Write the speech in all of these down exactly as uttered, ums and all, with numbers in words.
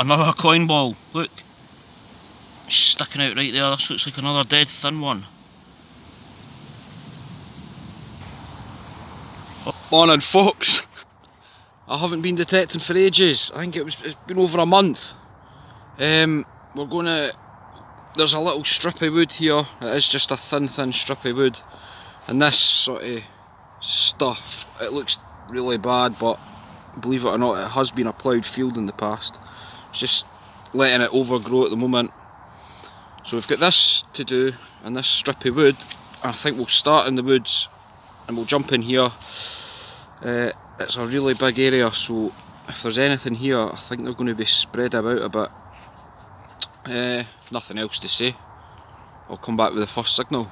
another coin ball, look. Sticking out right there, this looks like another dead thin one. Morning folks, I haven't been detecting for ages, I think it was, it's been over a month. Um, we're going to, there's a little strip of wood here, it is just a thin thin strip of wood. And this sort of stuff, it looks really bad but believe it or not it has been a ploughed field in the past. It's just letting it overgrow at the moment. So we've got this to do and this strip of wood. I think we'll start in the woods and we'll jump in here. Uh, it's a really big area so if there's anything here I think they're going to be spread about a bit. Uh, nothing else to say. I'll come back with the first signal.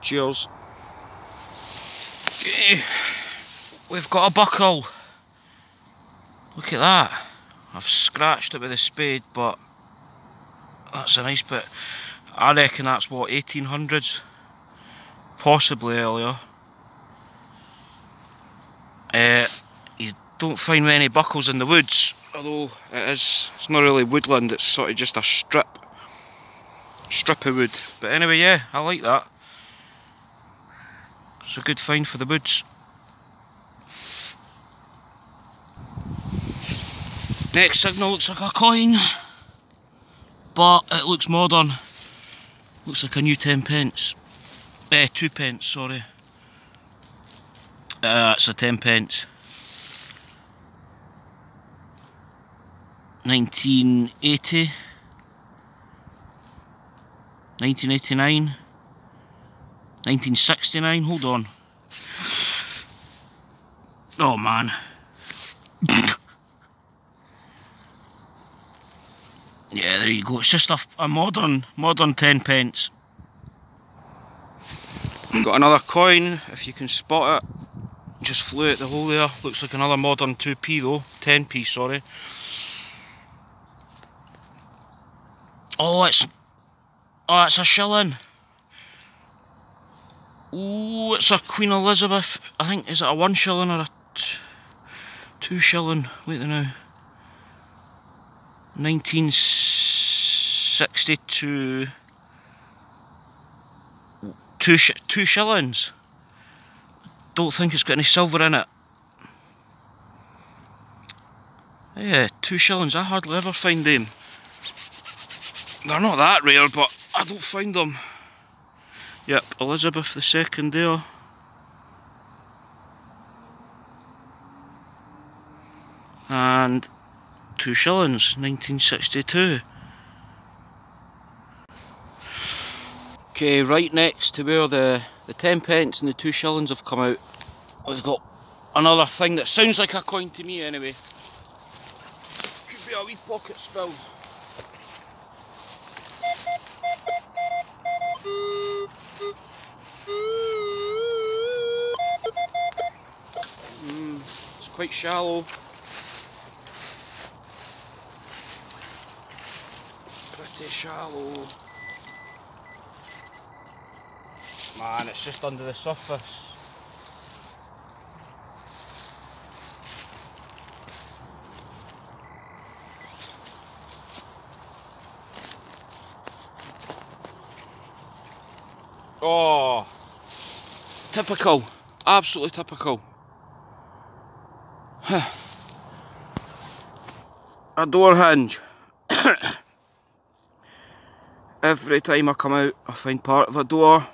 Cheers. Okay, we've got a buckle. Look at that. I've scratched it with a spade but that's a nice bit. I reckon that's what, eighteen hundreds? Possibly earlier. Uh, you don't find many buckles in the woods, although it is, it's not really woodland, it's sort of just a strip, strip of wood. But anyway, yeah, I like that. It's a good find for the woods. Next signal looks like a coin, but it looks modern. Looks like a new ten pence. Eh, two pence, sorry. Uh, it's a ten pence. nineteen eighty. nineteen eighty-nine. nineteen sixty-nine, hold on. Oh man. Yeah, there you go. It's just a, a modern, modern ten pence. Got another coin, if you can spot it. Just flew out the hole there, looks like another modern two p though, ten p sorry. Oh it's, oh it's a shilling. Oh it's a Queen Elizabeth, I think, is it a one shilling or a t two shilling, wait a now. nineteen sixty-two, two, sh two shillings. Don't think it's got any silver in it. Yeah, two shillings. I hardly ever find them. They're not that rare, but I don't find them. Yep, Elizabeth the second there. And two shillings, nineteen sixty-two. Okay, right next to where the, the ten pence and the two shillings have come out, we've got another thing that sounds like a coin to me anyway. Could be a wee pocket spill. Mm, it's quite shallow. Pretty shallow. Man, it's just under the surface. Oh, typical, absolutely typical. A door hinge. Every time I come out, I find part of a door.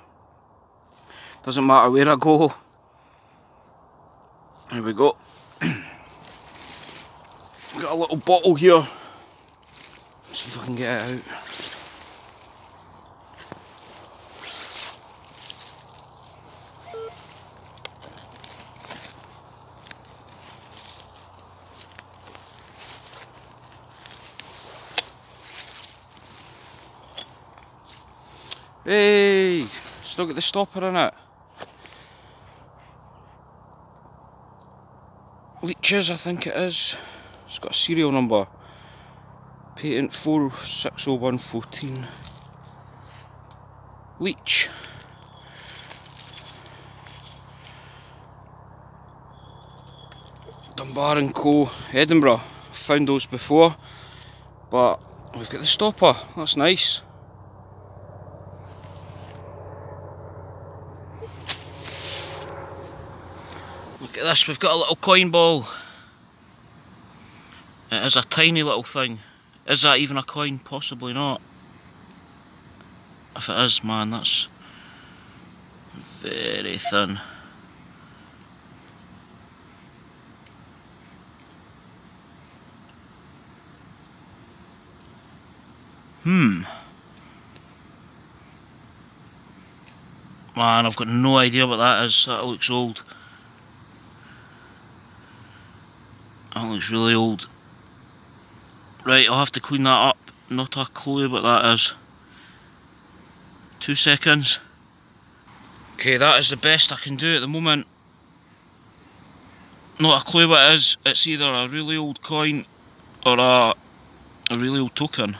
Doesn't matter where I go. Here we go. Got a little bottle here. See if I can get it out. Hey! Still got the stopper in it. Leeches, I think it is. It's got a serial number. Patent four six oh one one four. Leech. Dunbar and Co, Edinburgh. I've found those before. But we've got the stopper, that's nice. Look at this, we've got a little coin ball. It is a tiny little thing. Is that even a coin? Possibly not. If it is, man, that's very thin. Hmm. Man, I've got no idea what that is. That looks old. That looks really old. Right, I'll have to clean that up. Not a clue what that is. Two seconds. Okay, that is the best I can do at the moment. Not a clue what it is. It's either a really old coin or a, a really old token.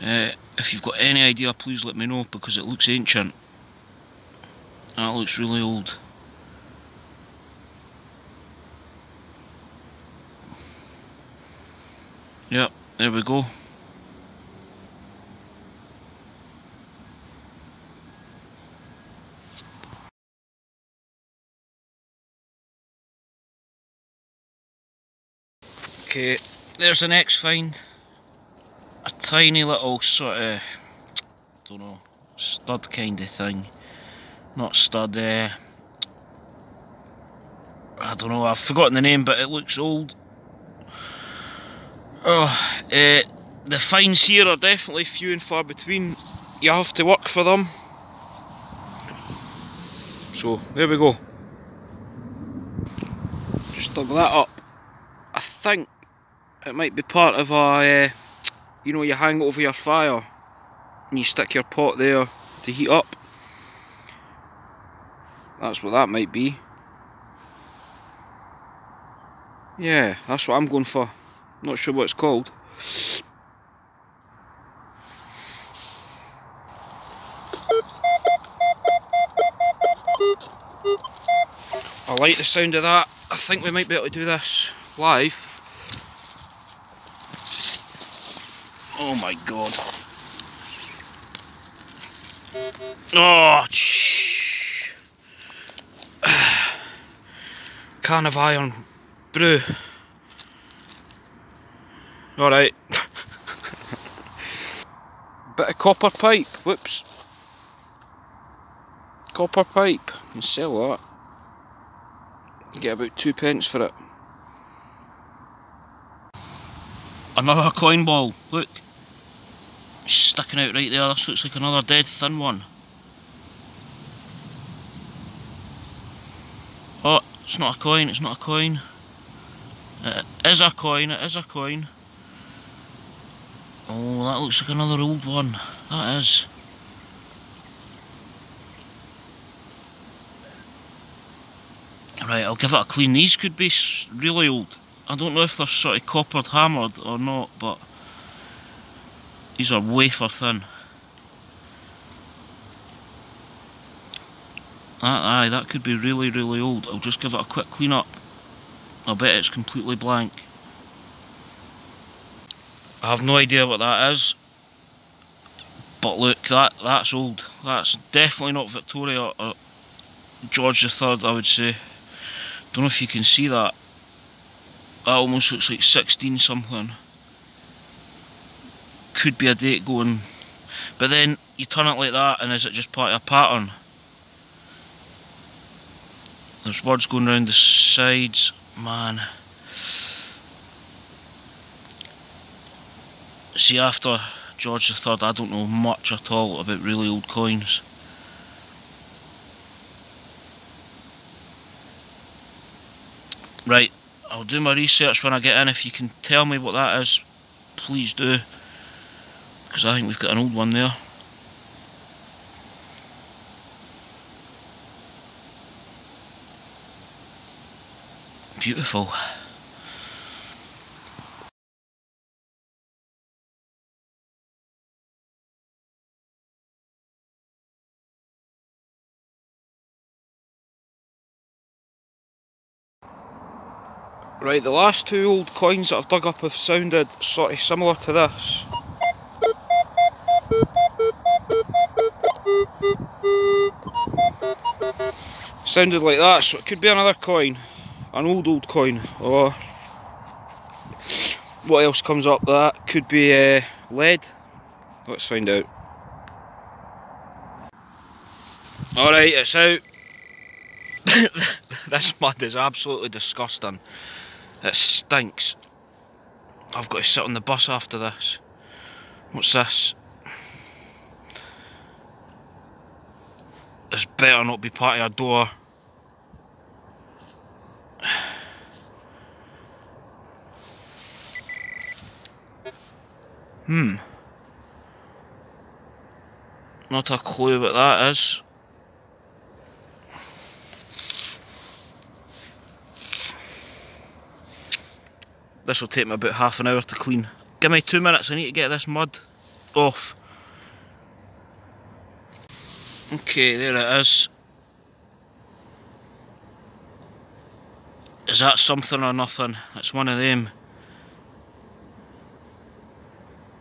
Uh, if you've got any idea, please let me know, because it looks ancient. That looks really old. Yep, there we go. Okay, there's the next find. A tiny little sort of, don't know, stud kind of thing. Not stud, uh, I don't know, I've forgotten the name, but it looks old. Oh, uh, the finds here are definitely few and far between. You have to work for them. So, there we go. Just dug that up. I think it might be part of a... Uh, you know, you hang it over your fire and you stick your pot there to heat up. That's what that might be. Yeah, that's what I'm going for. Not sure what it's called. I like the sound of that. I think we might be able to do this live. Oh my god. Oh, shh. Can of iron brew. Alright. Bit of copper pipe. Whoops. Copper pipe. You sell that. You get about two pence for it. Another coin ball. Look. Sticking out right there, this looks like another dead thin one. Oh, it's not a coin, it's not a coin. It is a coin, it is a coin. Oh, that looks like another old one, that is. Right, I'll give it a clean. These could be really old. I don't know if they're sort of coppered hammered or not, but these are wafer thin. That, aye, that could be really, really old. I'll just give it a quick clean up. I bet it's completely blank. I have no idea what that is. But look, that that's old. That's definitely not Victoria or George the Third, I would say. Don't know if you can see that. That almost looks like sixteen something. Could be a date going, but then you turn it like that, and is it just part of a pattern? There's words going around the sides, man. See, after George the Third, I don't know much at all about really old coins. Right, I'll do my research when I get in. If you can tell me what that is, please do. Because I think we've got an old one there. Beautiful. Right, the last two old coins that I've dug up have sounded sort of similar to this. Sounded like that, so it could be another coin. An old old coin, or what else comes up that could be uh, lead? Let's find out. Alright, it's out. This mud is absolutely disgusting. It stinks. I've got to sit on the bus after this. What's this? This better not be part of a door. Hmm. Not a clue what that is. This will take me about half an hour to clean. Give me two minutes, I need to get this mud off. Okay, there it is. Is that something or nothing? It's one of them.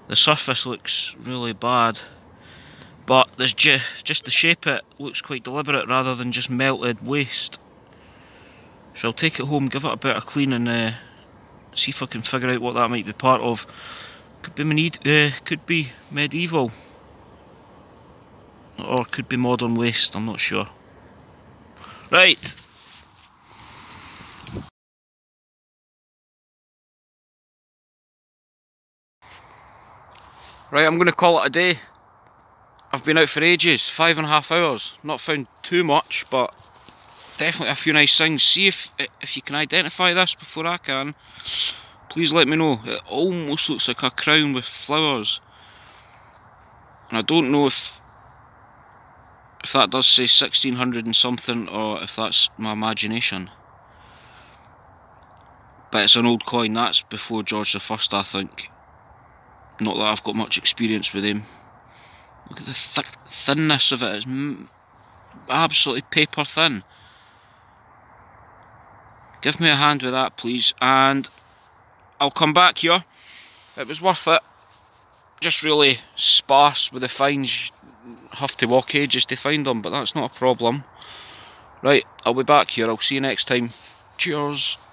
The surface looks really bad, but there's ju just the shape, it looks quite deliberate rather than just melted waste. So I'll take it home, give it a bit of clean and uh, see if I can figure out what that might be part of. Could be, med uh, could be medieval, or could be modern waste, I'm not sure. Right. Right, I'm going to call it a day. I've been out for ages, five and a half hours. Not found too much, but definitely a few nice things. See if if you can identify this before I can. Please let me know. It almost looks like a crown with flowers. And I don't know if, if that does say sixteen hundred and something, or if that's my imagination. But it's an old coin, that's before George the First, I think. Not that I've got much experience with him. Look at the thick thinness of it, it's m absolutely paper thin. Give me a hand with that please, and I'll come back here. It was worth it. Just really sparse with the finds, have to walk ages to find them, but that's not a problem. Right, I'll be back here, I'll see you next time. Cheers.